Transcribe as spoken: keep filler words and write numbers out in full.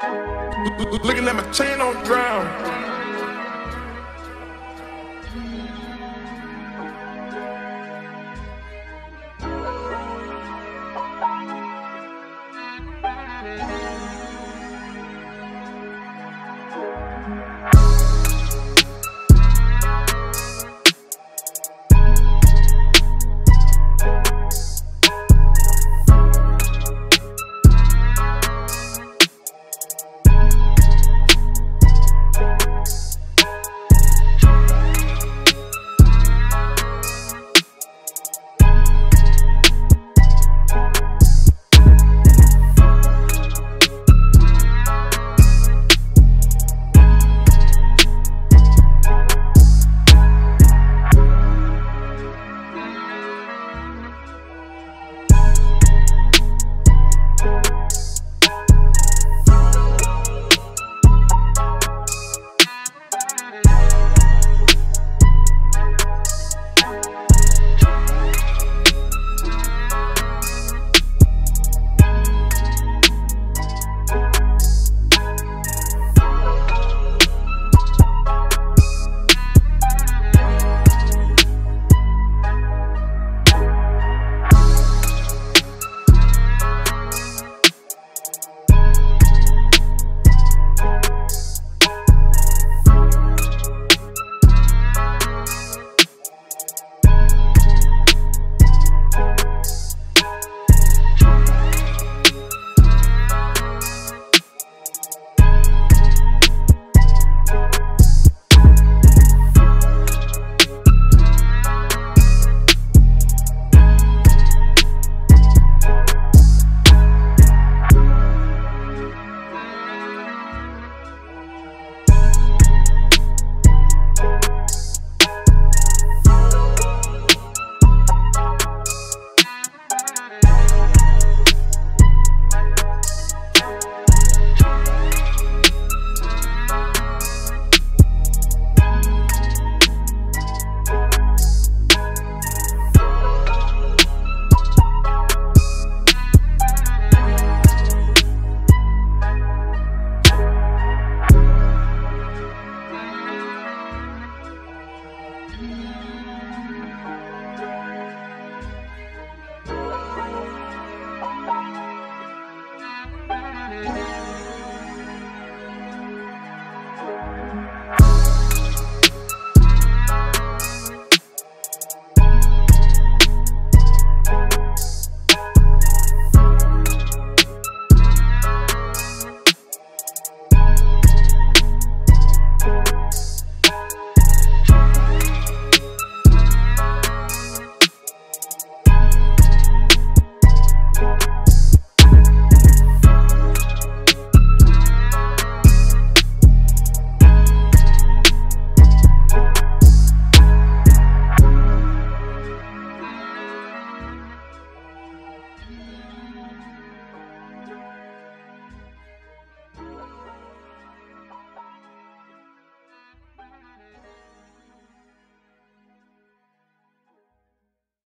Looking at my chain on ground.